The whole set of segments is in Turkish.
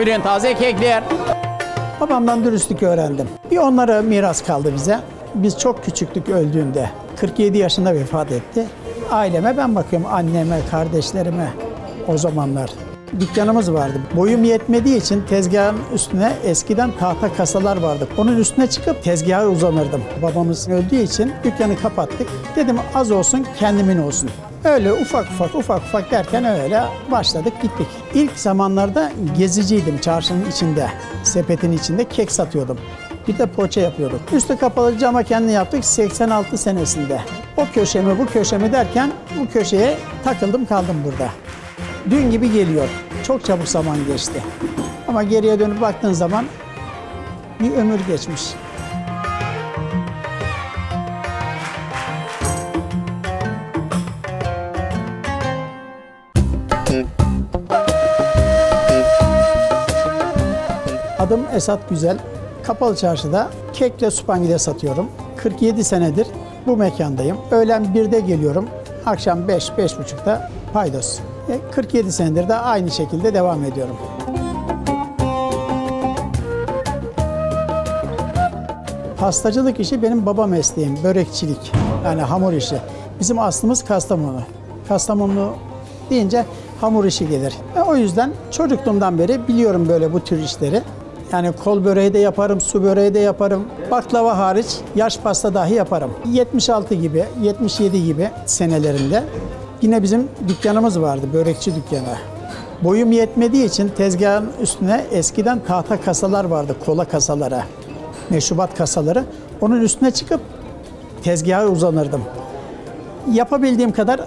Bugün taze kekler. Babamdan dürüstlük öğrendim. Bir onlara miras kaldı bize. Biz çok küçüktük öldüğünde. 47 yaşında vefat etti. Aileme ben bakıyorum, anneme, kardeşlerime o zamanlar. Dükkanımız vardı. Boyum yetmediği için tezgahın üstüne eskiden tahta kasalar vardı. Onun üstüne çıkıp tezgaha uzanırdım. Babamız öldüğü için dükkanı kapattık. Dedim az olsun kendimin olsun. Öyle ufak ufak derken öyle başladık gittik. İlk zamanlarda geziciydim çarşının içinde. Sepetin içinde kek satıyordum. Bir de poğaça yapıyorduk. Üstü kapalı cama kendini yaptık 86 senesinde. O köşemi bu köşemi derken bu köşeye takıldım kaldım burada. Dün gibi geliyor. Çok çabuk zaman geçti. Ama geriye dönüp baktığın zaman bir ömür geçmiş. Adım Esat Güzel. Kapalı Çarşı'da kekle supangide satıyorum. 47 senedir bu mekandayım. Öğlen 1'de geliyorum. Akşam 5-5.30'da paydos. 47 senedir de aynı şekilde devam ediyorum. Pastacılık işi benim baba mesleğim, börekçilik. Yani hamur işi. Bizim aslımız Kastamonu. Kastamonu deyince hamur işi gelir. O yüzden çocukluğumdan beri biliyorum böyle bu tür işleri. Yani kol böreği de yaparım, su böreği de yaparım. Baklava hariç yaş pasta dahi yaparım. 76 gibi, 77 gibi senelerinde yine bizim dükkanımız vardı, börekçi dükkanı. Boyum yetmediği için tezgahın üstüne eskiden tahta kasalar vardı, kola kasaları, meşrubat kasaları. Onun üstüne çıkıp tezgaha uzanırdım. Yapabildiğim kadar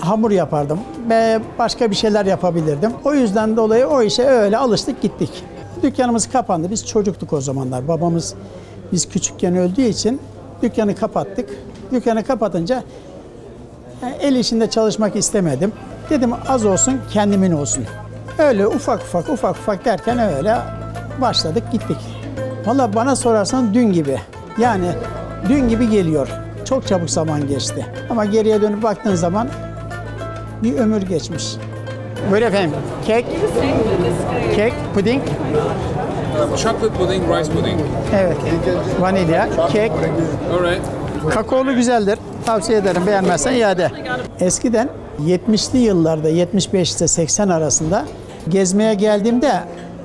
hamur yapardım ve başka bir şeyler yapabilirdim. O yüzden dolayı o işe öyle alıştık gittik. Dükkanımız kapandı, biz çocuktuk o zamanlar. Babamız biz küçükken öldüğü için dükkanı kapattık. Dükkanı kapatınca el işinde çalışmak istemedim. Dedim az olsun kendimin olsun. Öyle ufak ufak derken öyle başladık gittik. Vallahi bana sorarsan dün gibi. Yani dün gibi geliyor. Çok çabuk zaman geçti. Ama geriye dönüp baktığın zaman bir ömür geçmiş. Buyurun efendim. Kek, puding. Chocolate pudding, rice pudding. Evet. Vanilya, kek. Kakaolu güzeldir. Tavsiye ederim. Beğenmezsen iade. Eskiden 70'li yıllarda 75 ile 80 arasında gezmeye geldiğimde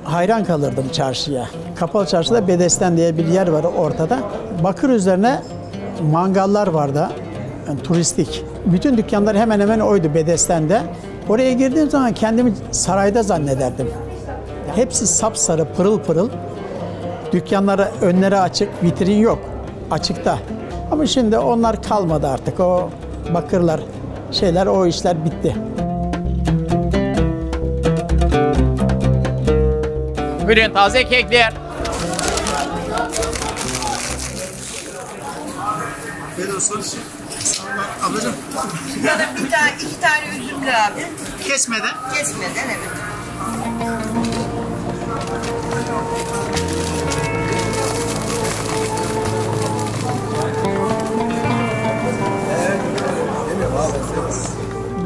hayran kalırdım çarşıya. Kapalı Çarşı'da Bedesten diye bir yer var ortada. Bakır üzerine mangallar vardı. Yani turistik. Bütün dükkanlar hemen hemen oydu Bedesten'de. Oraya girdiğim zaman kendimi sarayda zannederdim. Hepsi sapsarı, pırıl pırıl. Dükkanlara önleri açık, vitrin yok. Açıkta. Ama şimdi onlar kalmadı artık. O bakırlar, şeyler, o işler bitti. Buyurun taze kekler. Ablacığım. Burada bir tane, 2 tane üzümlü abi. Kesmeden? Kesmeden evet.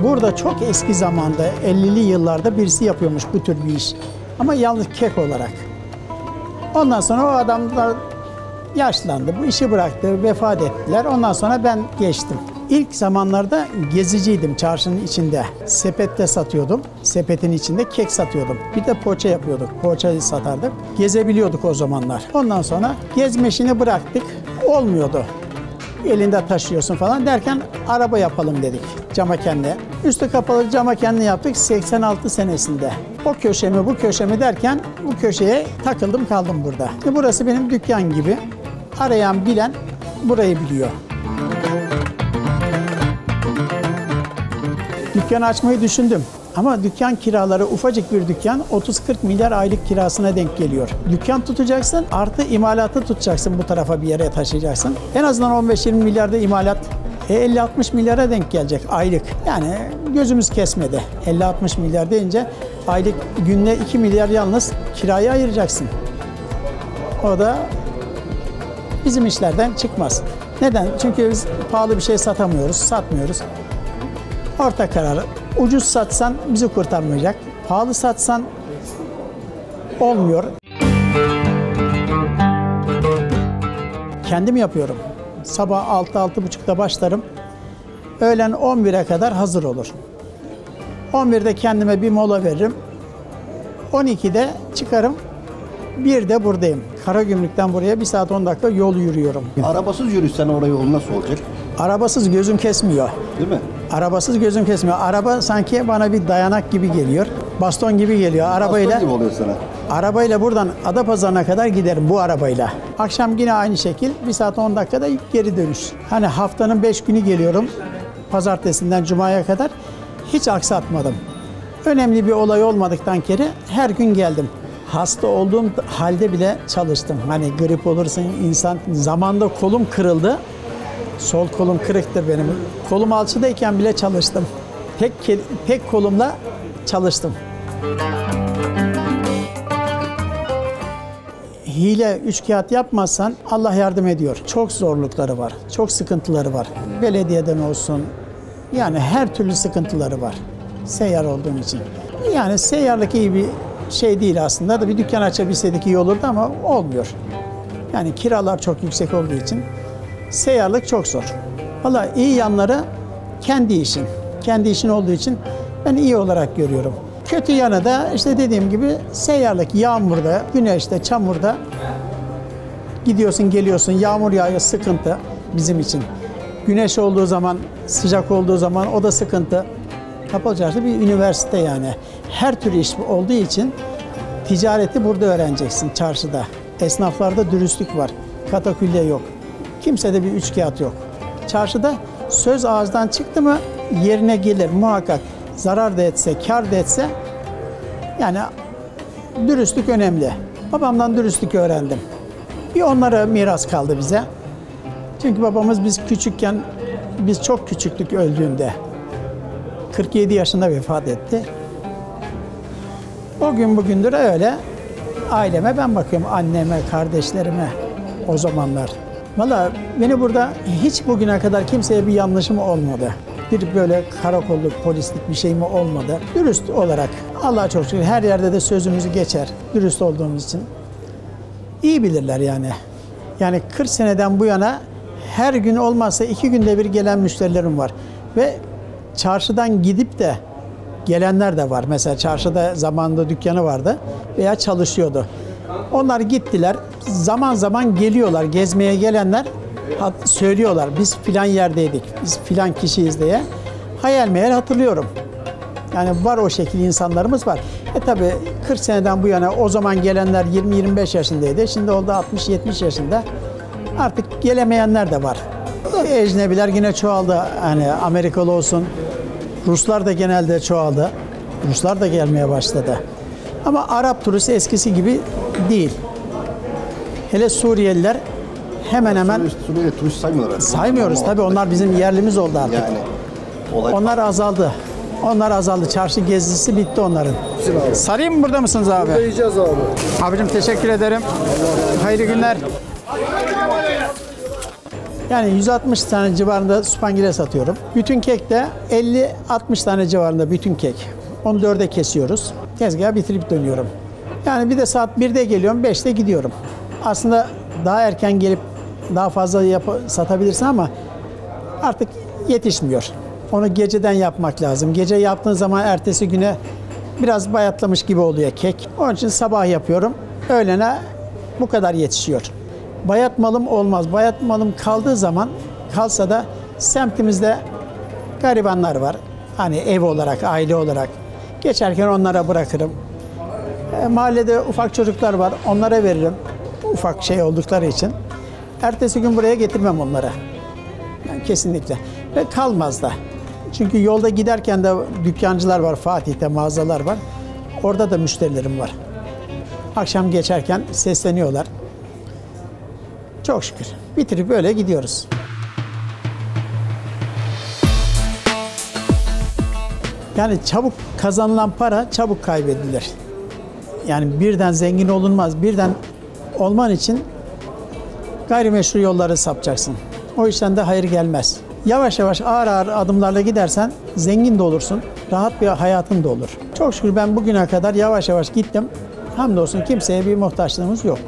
Burada çok eski zamanda 50'li yıllarda birisi yapıyormuş bu tür bir iş. Ama yalnız kek olarak. Ondan sonra o adamlar yaşlandı, bu işi bıraktı, vefat ettiler. Ondan sonra ben geçtim. İlk zamanlarda geziciydim çarşının içinde. Sepette satıyordum. Sepetin içinde kek satıyordum. Bir de poğaça yapıyorduk. Poğaçayı satardık. Gezebiliyorduk o zamanlar. Ondan sonra gezmeşini bıraktık. Olmuyordu. Elinde taşıyorsun falan derken araba yapalım dedik camakenle. Üstü kapalı camakenle yaptık 86 senesinde. O köşemi bu köşemi derken bu köşeye takıldım kaldım burada. Burası benim dükkan gibi. Arayan bilen burayı biliyor. Dükkan açmayı düşündüm ama dükkan kiraları ufacık bir dükkan 30-40 milyar aylık kirasına denk geliyor. Dükkan tutacaksın artı imalatı tutacaksın bu tarafa bir yere taşıyacaksın. En azından 15-20 milyarda imalat 50-60 milyara denk gelecek aylık. Yani gözümüz kesmedi 50-60 milyar deyince aylık günde 2 milyar yalnız kiraya ayıracaksın. O da bizim işlerden çıkmaz. Neden? Çünkü biz pahalı bir şey satamıyoruz, satmıyoruz. Orta kararı. Ucuz satsan bizi kurtarmayacak. Pahalı satsan olmuyor. Kendim yapıyorum. Sabah 6-6.30'da başlarım. Öğlen 11'e kadar hazır olur. 11'de kendime bir mola veririm. 12'de çıkarım. 1'de buradayım. Karagümrük'ten buraya 1 saat 10 dakika yol yürüyorum. Arabasız yürüsen oraya yol nasıl olacak? Arabasız gözüm kesmiyor. Değil mi? Arabasız gözüm kesmiyor. Araba sanki bana bir dayanak gibi geliyor. Baston gibi geliyor. Arabayla, baston gibi oluyor sana. Arabayla buradan Adapazarı'na kadar giderim bu arabayla. Akşam yine aynı şekil 1 saat 10 dakikada geri dönüş. Hani haftanın 5 günü geliyorum. Pazartesinden cumaya kadar hiç aksatmadım. Önemli bir olay olmadıktan kere her gün geldim. Hasta olduğum halde bile çalıştım. Hani grip olursun insan. Zamanda kolum kırıldı. Sol kolum kırıktır benim. Kolum alçıdayken bile çalıştım. Tek kolumla çalıştım. Hile, üçkağıt yapmazsan Allah yardım ediyor. Çok zorlukları var, çok sıkıntıları var. Belediyeden olsun, yani her türlü sıkıntıları var. Seyyar olduğum için. Yani seyyarlık iyi bir şey değil aslında da bir dükkan açabilseydik iyi olurdu ama olmuyor. Yani kiralar çok yüksek olduğu için seyyarlık çok zor. Valla iyi yanları kendi işin. Kendi işin olduğu için ben iyi olarak görüyorum. Kötü yanı da işte dediğim gibi seyyarlık, yağmurda, güneşte, çamurda gidiyorsun geliyorsun, yağmur yağıyor, sıkıntı bizim için. Güneş olduğu zaman, sıcak olduğu zaman o da sıkıntı. Kapalı Çarşı bir üniversite yani. Her türlü iş olduğu için ticareti burada öğreneceksin çarşıda. Esnaflarda dürüstlük var, katakülle yok. Kimsede bir üçkağıt yok. Çarşıda söz ağızdan çıktı mı yerine gelir muhakkak. Zarar da etse, kar da etse yani dürüstlük önemli. Babamdan dürüstlük öğrendim. Bir onlara miras kaldı bize. Çünkü babamız biz çok küçüktük öldüğünde. 47 yaşında vefat etti. O gün bugündür öyle. Aileme ben bakıyorum, anneme, kardeşlerime o zamanlar. Vallahi beni burada hiç bugüne kadar kimseye bir yanlışım olmadı. Bir böyle karakolluk, polislik bir şey mi olmadı? Dürüst olarak Allah'a çok şükür her yerde de sözümüzü geçer. Dürüst olduğumuz için. İyi bilirler yani. Yani 40 seneden bu yana her gün olmazsa 2 günde bir gelen müşterilerim var. Ve çarşıdan gidip de gelenler de var. Mesela çarşıda zamanında dükkanı vardı veya çalışıyordu. Onlar gittiler. Zaman zaman geliyorlar. Gezmeye gelenler söylüyorlar. Biz filan yerdeydik. Biz filan kişiyiz diye. Hayal meyal hatırlıyorum. Yani var o şekilde insanlarımız var. Tabii 40 seneden bu yana o zaman gelenler 20-25 yaşındaydı. Şimdi oldu 60-70 yaşında. Artık gelemeyenler de var. Ecnebiler yine çoğaldı. Hani Amerikalı olsun. Ruslar da genelde çoğaldı. Ruslar da gelmeye başladı. Ama Arap turist eskisi gibi değil. Hele Suriyeliler hemen hemen... Suriyeli turist saymıyorlar artık. Saymıyoruz tabii, onlar bizim yerlimiz oldu artık. Yani, onlar azaldı. Onlar azaldı. Çarşı gezisi bitti onların. Sarayım mı, burada mısınız abi? Burada yiyeceğiz abi. Abicim teşekkür ederim. Hayırlı günler. Yani 160 tane civarında süpangile satıyorum. Bütün kek de 50-60 tane civarında bütün kek. Onu 4'e kesiyoruz. Tezgahı bitirip dönüyorum. Yani bir de saat 1'de geliyorum, 5'te gidiyorum. Aslında daha erken gelip daha fazla satabilirsin ama artık yetişmiyor. Onu geceden yapmak lazım. Gece yaptığın zaman ertesi güne biraz bayatlamış gibi oluyor kek. Onun için sabah yapıyorum. Öğlene bu kadar yetişiyor. Bayat malım olmaz. Bayat malım kaldığı zaman, kalsa da semtimizde garibanlar var. Hani ev olarak, aile olarak. Geçerken onlara bırakırım. Mahallede ufak çocuklar var, onlara veririm. Ufak şey oldukları için. Ertesi gün buraya getirmem onlara. Yani kesinlikle. Ve kalmaz da. Çünkü yolda giderken de dükkancılar var, Fatih'te mağazalar var. Orada da müşterilerim var. Akşam geçerken sesleniyorlar. Çok şükür. Bitirip böyle gidiyoruz. Yani çabuk kazanılan para çabuk kaybedilir. Yani birden zengin olunmaz. Birden olman için gayrimeşru yolları sapacaksın. O işten de hayır gelmez. Yavaş yavaş ağır ağır adımlarla gidersen zengin de olursun. Rahat bir hayatın da olur. Çok şükür ben bugüne kadar yavaş yavaş gittim. hamdolsun kimseye bir muhtaçlığımız yok.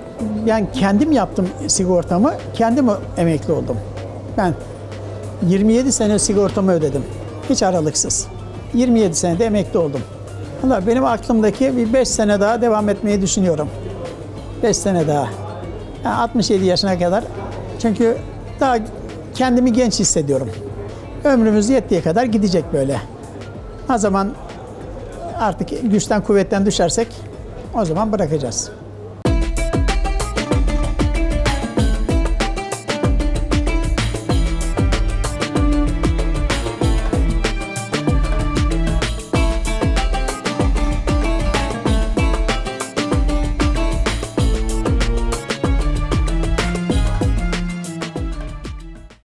Yani kendim yaptım sigortamı, kendim emekli oldum. Ben 27 sene sigortamı ödedim, hiç aralıksız. 27 senede emekli oldum. Vallahi benim aklımdaki bir 5 sene daha devam etmeyi düşünüyorum. 5 sene daha. Yani 67 yaşına kadar. Çünkü daha kendimi genç hissediyorum. Ömrümüz yettiği kadar gidecek böyle. O zaman artık güçten kuvvetten düşersek o zaman bırakacağız.